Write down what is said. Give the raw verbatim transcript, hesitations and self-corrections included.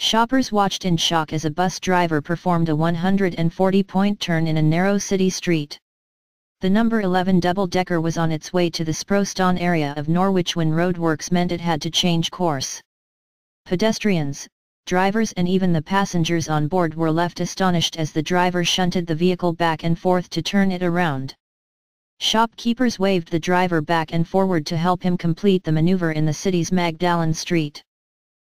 Shoppers watched in shock as a bus driver performed a one hundred forty point turn in a narrow city street. The number eleven double-decker was on its way to the Sprowston area of Norwich when roadworks meant it had to change course. Pedestrians, drivers and even the passengers on board were left astonished as the driver shunted the vehicle back and forth to turn it around. Shopkeepers waved the driver back and forward to help him complete the maneuver in the city's Magdalen Street.